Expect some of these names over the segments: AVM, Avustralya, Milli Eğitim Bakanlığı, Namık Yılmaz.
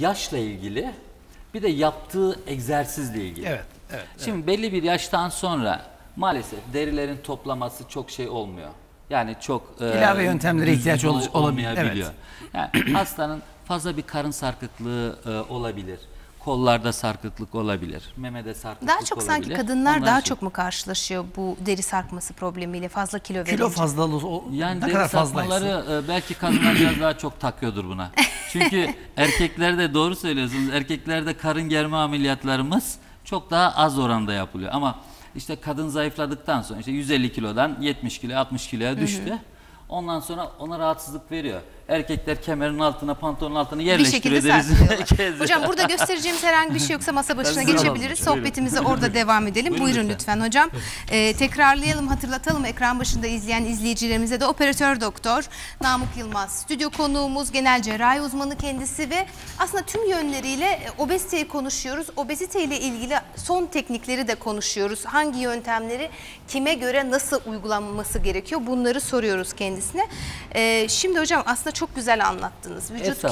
yaşla ilgili, bir de yaptığı egzersizle ilgili. Evet, evet. Şimdi belli bir yaştan sonra maalesef derilerin toplaması çok şey olmuyor. Yani çok ilave yöntemlere ihtiyaç olamayabiliyor. Evet. Yani hastanın fazla bir karın sarkıklığı olabilir. Kollarda sarkıklık olabilir. Memede sarkıklık olabilir. Daha çok olabilir. Sanki kadınlar ondan daha çok mu karşılaşıyor bu deri sarkması problemiyle? Fazla kilo verince. Kilo fazlalığı yani ne kadar fazlaysa. Belki kadınlar biraz daha çok takıyordur buna. Çünkü erkeklerde doğru söylüyorsunuz. Erkeklerde karın germe ameliyatlarımız çok daha az oranda yapılıyor. Ama işte kadın zayıfladıktan sonra işte 150 kilodan 70 kilo 60 kiloya düştü. Hı hı. Ondan sonra ona rahatsızlık veriyor. Erkekler kemerin altına, pantolonun altına yerleştiriyor. Bir şekilde hocam burada göstereceğimiz herhangi bir şey yoksa masa başına geçebiliriz. Sohbetimize orada devam edelim. Buyurun lütfen hocam. Tekrarlayalım, hatırlatalım ekran başında izleyen izleyicilerimize de. Operatör doktor Namık Yılmaz stüdyo konuğumuz, genel cerrahi uzmanı kendisi ve aslında tüm yönleriyle obeziteyi konuşuyoruz. Obeziteyle ilgili son teknikleri de konuşuyoruz. Hangi yöntemleri kime göre nasıl uygulanması gerekiyor bunları soruyoruz kendisine. Şimdi hocam aslında çok güzel anlattınız. Vücut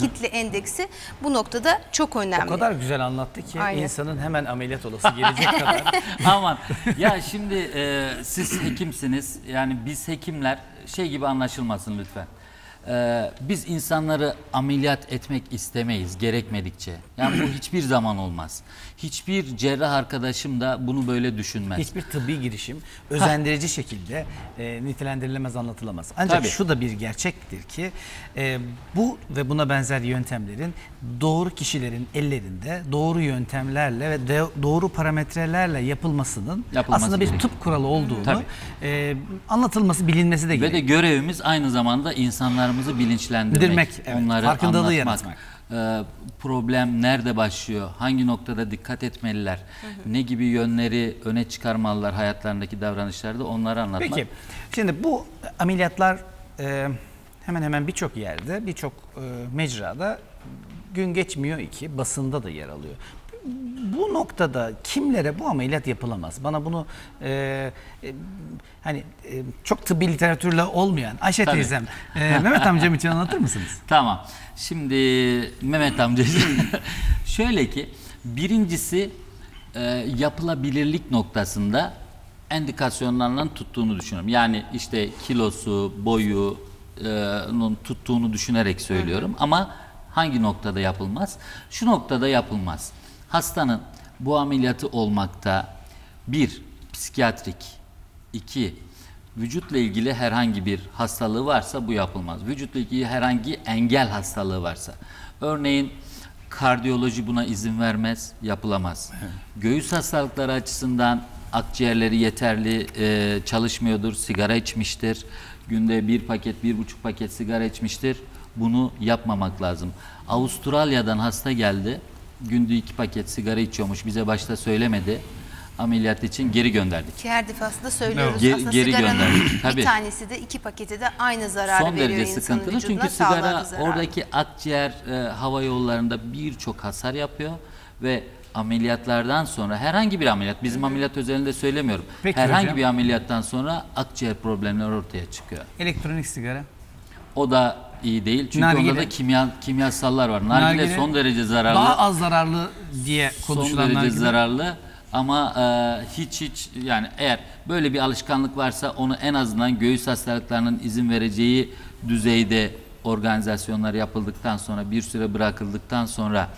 kitle endeksi bu noktada çok önemli. O kadar güzel anlattı ki aynen. İnsanın hemen ameliyat olası gelecek kadar. Aman ya şimdi siz hekimsiniz. Yani biz hekimler şey gibi anlaşılmasın lütfen. Biz insanları ameliyat etmek istemeyiz gerekmedikçe. Yani bu hiçbir zaman olmaz. Hiçbir cerrah arkadaşım da bunu böyle düşünmez. Hiçbir tıbbi girişim özendirici şekilde nitelendirilemez, anlatılamaz. Ancak tabii. Şu da bir gerçektir ki bu ve buna benzer yöntemlerin doğru kişilerin ellerinde doğru yöntemlerle ve doğru parametrelerle yapılması aslında bir tıp kuralı olduğunu anlatılması, bilinmesi de gerekiyor. Ve de görevimiz aynı zamanda insanlar bilinçlendirmek, onları farkındalığı yaratmak. Problem nerede başlıyor? Hangi noktada dikkat etmeliler? Hı hı. Ne gibi yönleri öne çıkarmalılar hayatlarındaki davranışlarda? Onları anlatmak. Peki. Şimdi bu ameliyatlar hemen hemen birçok yerde, birçok mecrada gün geçmiyor ki basında da yer alıyor. Bu noktada kimlere bu ameliyat yapılamaz? Bana bunu çok tıbbi literatürle olmayan Ayşe tabii. Teyzem, Mehmet amcam için anlatır mısınız? Tamam. Şimdi Mehmet amcacığım şöyle ki birincisi yapılabilirlik noktasında endikasyonlarından tuttuğunu düşünüyorum. Yani işte kilosu, boyunun tuttuğunu düşünerek söylüyorum. Hı hı. Ama hangi noktada yapılmaz? Şu noktada yapılmaz. Hastanın bu ameliyatı olmakta 1. Psikiyatrik, 2. Vücutla ilgili herhangi bir hastalığı varsa bu yapılmaz. Vücutla ilgili herhangi engel hastalığı varsa. Örneğin kardiyoloji buna izin vermez, yapılamaz. Göğüs hastalıkları açısından akciğerleri yeterli çalışmıyordur, sigara içmiştir. Günde 1 paket, 1,5 paket sigara içmiştir. Bunu yapmamak lazım. Avustralya'dan hasta geldi. Günde 2 paket sigara içiyormuş. Bize başta söylemedi. Ameliyat için geri gönderdik. Her defasında söylüyoruz. Aslında geri gönderdik. Tabii. Bir tanesi de 2 paketi de aynı zarar veriyor. Son derece sıkıntılı. Çünkü sigara oradaki akciğer hava yollarında birçok hasar yapıyor. Ve ameliyatlardan sonra herhangi bir ameliyat, bizim ameliyat özelinde söylemiyorum. Peki herhangi hocam. Bir ameliyattan sonra akciğer problemleri ortaya çıkıyor. Elektronik sigara? O da iyi değil. Çünkü nargile. Onda da kimyasallar var. Nargile son derece zararlı. Daha az zararlı diye konuşulanlar gibi. Son derece zararlı ama hiç yani eğer böyle bir alışkanlık varsa onu en azından göğüs hastalıklarının izin vereceği düzeyde organizasyonlar yapıldıktan sonra bir süre bırakıldıktan sonra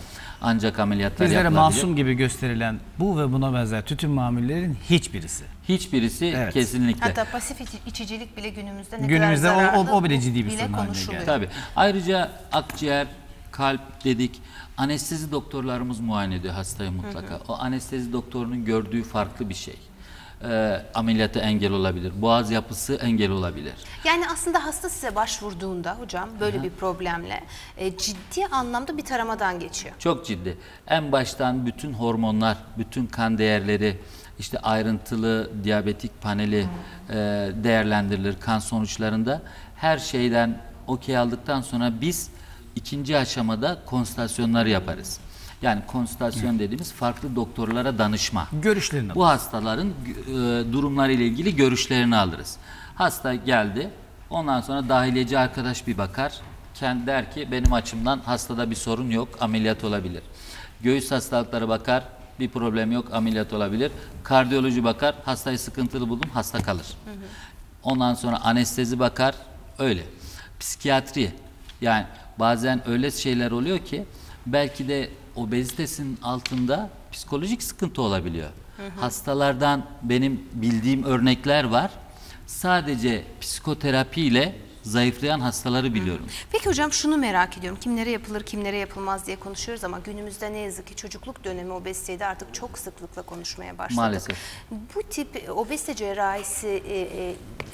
ancak ameliyatlar bizlere yapılabilir. Masum gibi gösterilen bu ve buna benzer tütün mamullerin hiçbirisi. Hiçbirisi evet. Kesinlikle. Hatta pasif içicilik bile günümüzde ne kadar zararlı o bile ciddi bir sorun haline geldi. Tabii. Ayrıca akciğer, kalp dedik. Anestezi doktorlarımız muayene ediyor hastayı mutlaka. Hı hı. O anestezi doktorunun gördüğü farklı bir şey. Ameliyata engel olabilir. Boğaz yapısı engel olabilir. Yani aslında hasta size başvurduğunda hocam böyle aha. Bir problemle ciddi anlamda bir taramadan geçiyor. Çok ciddi. En baştan bütün hormonlar, bütün kan değerleri, işte ayrıntılı diyabetik paneli değerlendirilir kan sonuçlarında. Her şeyden okey aldıktan sonra biz ikinci aşamada konsültasyonları yaparız. Yani konsültasyon dediğimiz farklı doktorlara danışma. Görüşlerini alırız. Bu hastaların durumları ile ilgili görüşlerini alırız. Hasta geldi. Ondan sonra dahiliyeci arkadaş bir bakar. kendi der ki benim açımdan hastada bir sorun yok, ameliyat olabilir. Göğüs hastalıkları bakar, bir problem yok, ameliyat olabilir. Kardiyoloji bakar, hastayı sıkıntılı buldum, hasta kalır. Hı hı. Ondan sonra anestezi bakar, öyle. Psikiyatri, yani bazen öyle şeyler oluyor ki belki de obezitesinin altında psikolojik sıkıntı olabiliyor. Hı hı. Hastalardan benim bildiğim örnekler var. Sadece psikoterapiyle zayıflayan hastaları biliyorum. Peki hocam şunu merak ediyorum. Kimlere yapılır, kimlere yapılmaz diye konuşuyoruz ama günümüzde ne yazık ki çocukluk dönemi obeziteyi de artık çok sıklıkla konuşmaya başladık. Maalesef. Bu tip obezite cerrahisi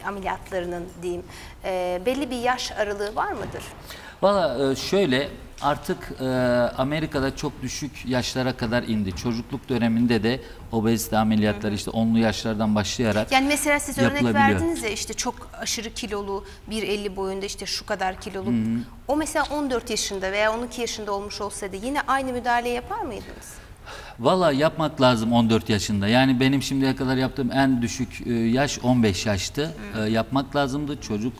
ameliyatlarının diyeyim belli bir yaş aralığı var mıdır? Valla şöyle, artık Amerika'da çok düşük yaşlara kadar indi. Çocukluk döneminde de obezite ameliyatları işte 10'lu yaşlardan başlayarak. Yani mesela siz örnek verdiniz ya, işte çok aşırı kilolu, 1.50 boyunda, işte şu kadar kilolu. Hı hı. O mesela 14 yaşında veya 12 yaşında olmuş olsaydı yine aynı müdahale yapar mıydınız? Valla yapmak lazım 14 yaşında. Yani benim şimdiye kadar yaptığım en düşük yaş 15 yaştı. Hı. Yapmak lazımdı. Çocuk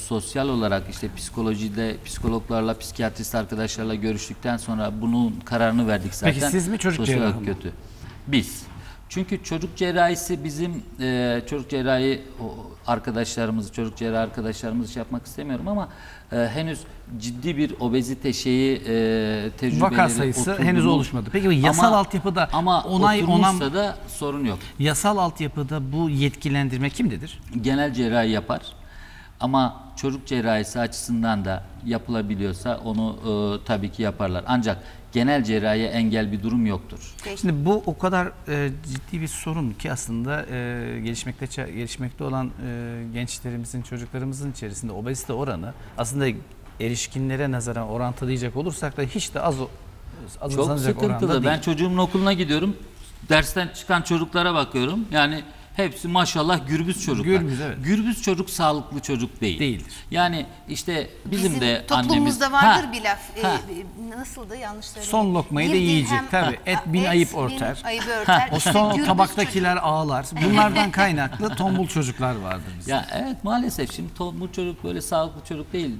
sosyal olarak işte psikolojide, psikologlarla, psikiyatrist arkadaşlarla görüştükten sonra bunun kararını verdik zaten. Peki siz mi, çocuk cerrahı mı? Kötü. Biz. Çünkü çocuk cerrahisi bizim çocuk cerrahi arkadaşlarımız, çocuk cerrah arkadaşlarımız yapmak istemiyorum ama henüz ciddi bir obezite şeyi tecrübeleri, vaka sayısı oturduğu, henüz oluşmadı. Peki yasal altyapıda oturmuşsa da sorun yok. Yasal altyapıda bu yetkilendirme kimdedir? Genel cerrahi yapar. Ama çocuk cerrahisi açısından da yapılabiliyorsa onu tabii ki yaparlar. Ancak genel cerrahiye engel bir durum yoktur. Şimdi bu o kadar ciddi bir sorun ki aslında gelişmekte olan gençlerimizin, çocuklarımızın içerisinde obezite oranı aslında erişkinlere nazaran orantılayacak olursak da hiç de az. Çok sıkıntılı. Ben çocuğumun okuluna gidiyorum. Dersten çıkan çocuklara bakıyorum. Yani hepsi maşallah gürbüz çocuklar. Gürbüz, evet. Gürbüz çocuk sağlıklı çocuk değil. Değildir. Yani işte bizim de toplumumuzda annemiz, vardır bir laf. Nasıl da yanlış söyleyeyim. Son lokmayı da yiyecek tabii. Et bin ayıp örter. O son tabaktakiler çocuk ağlar. Bunlardan kaynaklı tombul çocuklar vardır bizim. Ya evet, maalesef şimdi tombul çocuk böyle sağlıklı çocuk değil.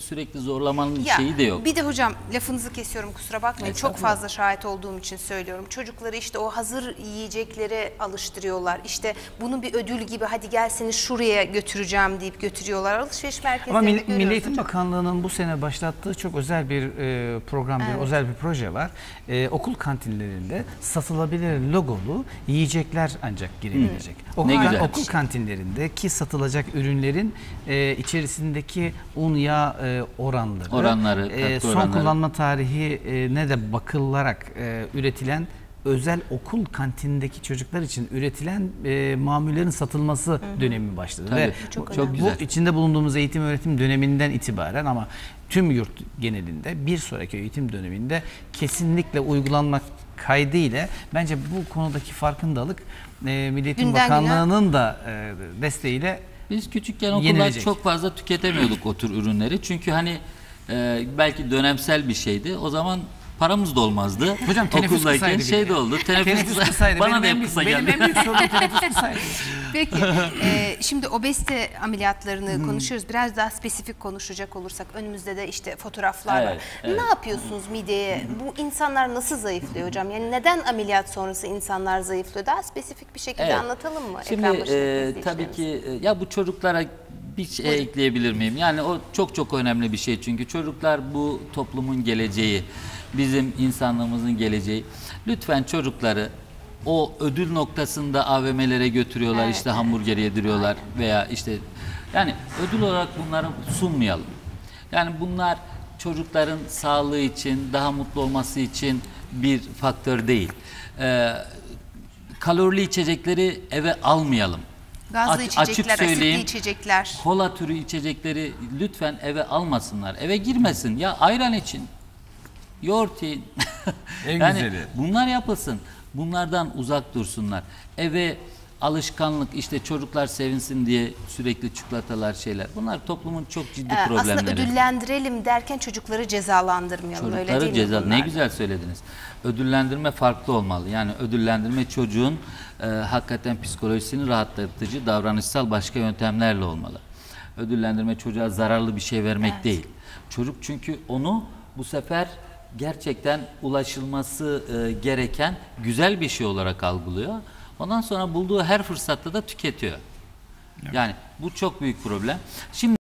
Sürekli zorlamanın ya, şeyi de yok. Bir de hocam lafınızı kesiyorum, kusura bakmayın. Çok fazla şahit olduğum için söylüyorum. Çocukları işte o hazır yiyeceklere alıştırıyorlar. İşte bunu bir ödül gibi, hadi gel seni şuraya götüreceğim deyip götürüyorlar alışveriş merkezlerine. Ama Milli Eğitim Bakanlığı'nın bu sene başlattığı çok özel bir program, evet, bir özel bir proje var. Okul kantinlerinde satılabilir logolu yiyecekler ancak girebilecek. Okul kantinlerindeki satılacak ürünlerin içerisindeki un, yağ oranları, son kullanma tarihine de bakılarak üretilen, özel okul kantindeki çocuklar için üretilen mamullerin satılması dönemi başladı. Tabii, ve çok güzel. Bu içinde bulunduğumuz eğitim öğretim döneminden itibaren ama tüm yurt genelinde bir sonraki eğitim döneminde kesinlikle uygulanmak kaydıyla bence bu konudaki farkındalık Milli Eğitim Bakanlığı'nın da desteğiyle. Biz küçükken okullar çok fazla tüketemiyorduk o tür ürünleri. Çünkü hani belki dönemsel bir şeydi. O zaman paramız da olmazdı. Hocam teneffüs kısaydı. Şey de oldu. Teneffüs kısaydı. Bana da hep kısa geldi. Benim en büyük sorun teneffüs kısaydı. Peki. Şimdi obezite ameliyatlarını konuşuyoruz. Biraz daha spesifik konuşacak olursak önümüzde de işte fotoğraflar var. Evet. Ne yapıyorsunuz mideye? Bu insanlar nasıl zayıflıyor hocam? Yani neden ameliyat sonrası insanlar zayıflıyor? Daha spesifik bir şekilde anlatalım mı? Şimdi tabii ki ya bu çocuklara bir şey ekleyebilir miyim? Yani o çok önemli bir şey çünkü çocuklar bu toplumun geleceği. Bizim insanlığımızın geleceği. Lütfen çocukları o ödül noktasında AVM'lere götürüyorlar, evet, işte hamburger yediriyorlar veya işte yani ödül olarak bunları sunmayalım. Yani bunlar çocukların sağlığı için, daha mutlu olması için bir faktör değil. Kalorili içecekleri eve almayalım. Gazlı içecekler, asitli içecekler. Kola türü içecekleri lütfen eve almasınlar. Eve girmesin ya, ayran için. Yoğurt yiyin. Yani güzeli. Bunlar yapılsın. Bunlardan uzak dursunlar. Eve alışkanlık, işte çocuklar sevinsin diye sürekli çikolatalar, şeyler. Bunlar toplumun çok ciddi problemleri. Aslında ödüllendirelim derken çocukları cezalandırmayalım. Çocukları öyle değil mi? Ne güzel söylediniz. Ödüllendirme farklı olmalı. Yani ödüllendirme çocuğun hakikaten psikolojisini rahatlatıcı, davranışsal başka yöntemlerle olmalı. Ödüllendirme çocuğa zararlı bir şey vermek değil. Çocuk çünkü onu bu sefer gerçekten ulaşılması gereken güzel bir şey olarak algılıyor. Ondan sonra bulduğu her fırsatta da tüketiyor. Evet. Yani bu çok büyük problem. Şimdi